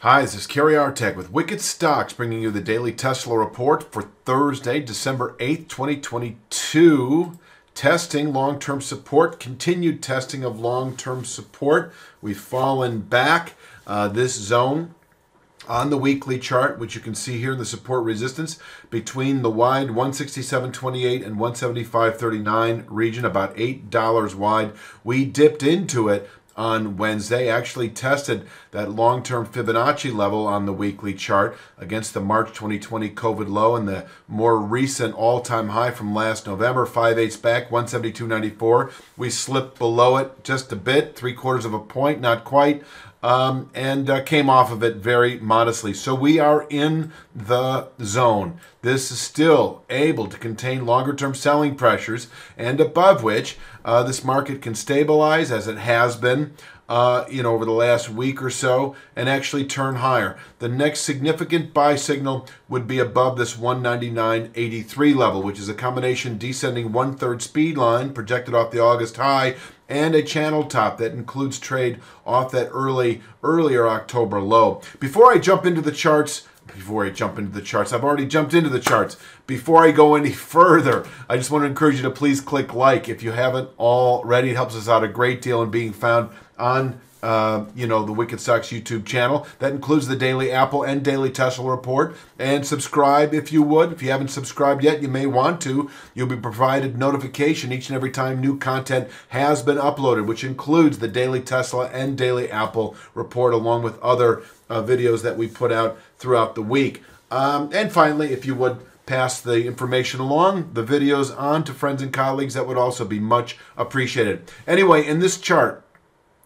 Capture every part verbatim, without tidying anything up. Hi, this is Kerry Artek with Wicked Stocks, bringing you the daily Tesla report for Thursday, December eighth, twenty twenty-two. Testing long-term support, continued testing of long-term support. We've fallen back uh, this zone on the weekly chart, which you can see here in the support resistance between the wide one sixty-seven twenty-eight and one seventy-five thirty-nine region, about eight dollars wide. We dipped into it on Wednesday, actually tested that long-term Fibonacci level on the weekly chart against the March twenty twenty COVID low and the more recent all-time high from last November, five eighths back, one seventy-two ninety-four. We slipped below it just a bit, three quarters of a point, not quite, um, and uh, came off of it very modestly. So we are in the zone. This is still able to contain longer-term selling pressures, and above which uh, this market can stabilize, as it has been, Uh, you know, over the last week or so, and actually turn higher. The next significant buy signal would be above this one ninety-nine eighty-three level, which is a combination descending one-third speed line projected off the August high and a channel top that includes trade off that early, earlier October low. Before I jump into the charts, Before I jump into the charts, I've already jumped into the charts. Before I go any further, I just want to encourage you to please click like if you haven't already. It helps us out a great deal in being found on uh, you know, the Wicked Stocks YouTube channel. That includes the daily Apple and daily Tesla report. And subscribe if you would. If you haven't subscribed yet, you may want to. You'll be provided notification each and every time new content has been uploaded, which includes the daily Tesla and daily Apple report, along with other Uh, videos that we put out throughout the week. Um, and finally, if you would pass the information along, the videos on to friends and colleagues, that would also be much appreciated. Anyway, in this chart,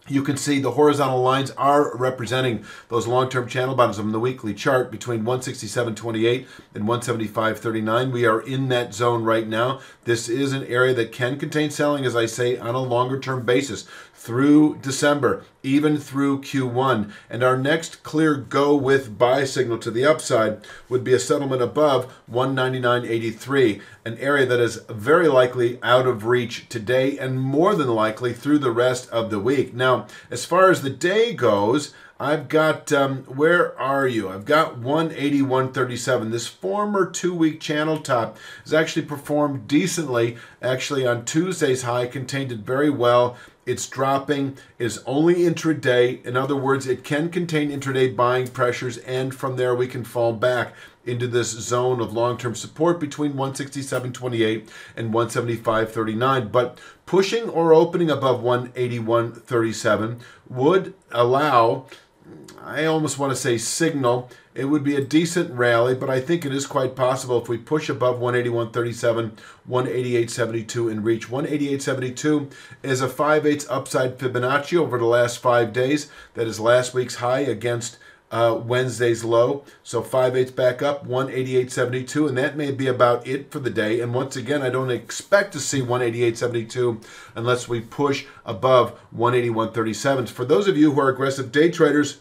you can see the horizontal lines are representing those long-term channel bottoms on the weekly chart between one sixty-seven twenty-eight and one seventy-five thirty-nine. We are in that zone right now. This is an area that can contain selling, as I say, on a longer-term basis through December, even through Q one. And our next clear go with buy signal to the upside would be a settlement above one ninety-nine eighty-three, an area that is very likely out of reach today and more than likely through the rest of the week. Now, as far as the day goes, I've got, um, where are you? I've got one eighty-one thirty-seven. This former two-week channel top has actually performed decently. Actually, on Tuesday's high, contained it very well. It's dropping. It's only intraday. In other words, it can contain intraday buying pressures, and from there we can fall back into this zone of long-term support between one sixty-seven twenty-eight and one seventy-five thirty-nine. But pushing or opening above one eighty-one thirty-seven would allow, I almost want to say signal, it would be a decent rally, but I think it is quite possible if we push above one eighty-one thirty-seven, one eighty-eight seventy-two in reach. one eighty-eight seventy-two is a five eighths upside Fibonacci over the last five days. That is last week's high against Uh, Wednesday's low, so five eighths back up, one eighty-eight seventy-two, and that may be about it for the day. And once again, I don't expect to see one eighty-eight seventy-two unless we push above one eighty-one thirty-sevens. For those of you who are aggressive day traders,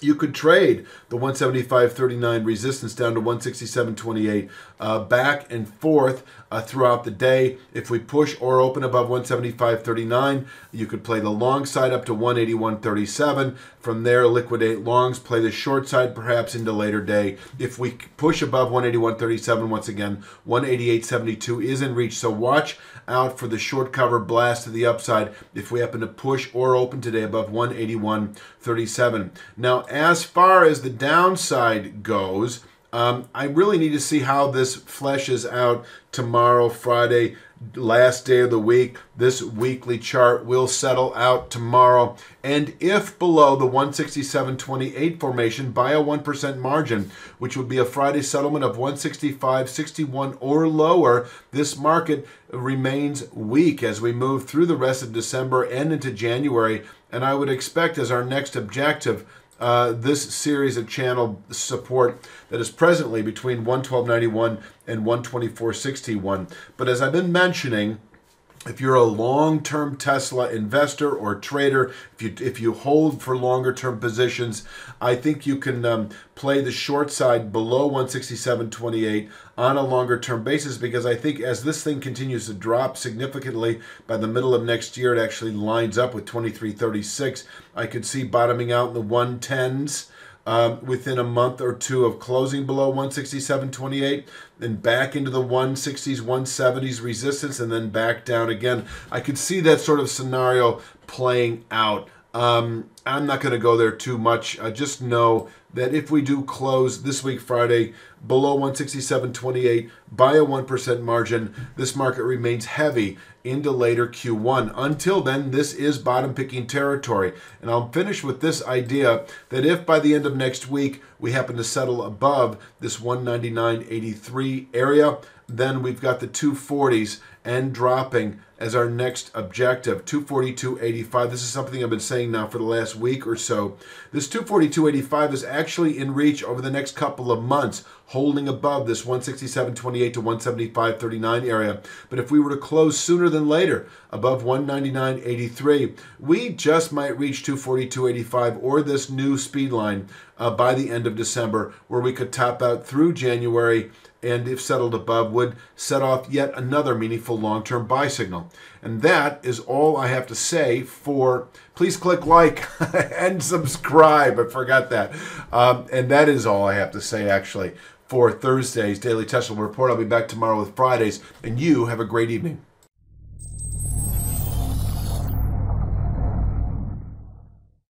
you could trade the one seventy-five thirty-nine resistance down to one sixty-seven twenty-eight uh, back and forth uh, throughout the day. If we push or open above one seventy-five thirty-nine, you could play the long side up to one eighty-one thirty-seven. From there, liquidate longs, play the short side perhaps into later day. If we push above one eighty-one thirty-seven, once again, one eighty-eight seventy-two is in reach. So watch out for the short cover blast to the upside if we happen to push or open today above one eighty-one thirty-seven. Now, as far as the downside goes, um, I really need to see how this fleshes out tomorrow, Friday, last day of the week. This weekly chart will settle out tomorrow. And if below the one sixty-seven twenty-eight formation by a one percent margin, which would be a Friday settlement of one sixty-five sixty-one or lower, this market remains weak as we move through the rest of December and into January. And I would expect as our next objective Uh, this series of channel support that is presently between one twelve ninety-one and one twenty-four sixty-one. But as I've been mentioning, if you're a long-term Tesla investor or trader, if you if you hold for longer-term positions, I think you can um, play the short side below one sixty-seven twenty-eight on a longer-term basis, because I think as this thing continues to drop significantly by the middle of next year, it actually lines up with twenty-three thirty-six. I could see bottoming out in the one tens. um, within a month or two of closing below one sixty-seven twenty-eight and back into the one sixties, one seventies resistance and then back down again. I could see that sort of scenario playing out. Um, I'm not going to go there too much. I just know that if we do close this week, Friday, below one sixty-seven twenty-eight by a one percent margin, this market remains heavy into later Q one. Until then, this is bottom picking territory. And I'll finish with this idea that if by the end of next week we happen to settle above this one ninety-nine eighty-three area, then we've got the two forties and dropping as our next objective, two forty-two eighty-five. This is something I've been saying now for the last week or so. This two forty-two eighty-five is actually in reach over the next couple of months, holding above this one sixty-seven twenty-eight to one seventy-five thirty-nine area. But if we were to close sooner than later, above one ninety-nine eighty-three, we just might reach two forty-two eighty-five or this new speed line uh, by the end of December, where we could top out through January, and if settled above, would set off yet another meaningful long-term buy signal. And that is all I have to say for, please click like and subscribe. I forgot that. Um, and that is all I have to say, actually, for Thursday's Daily Tesla Report. I'll be back tomorrow with Fridays, and you have a great evening.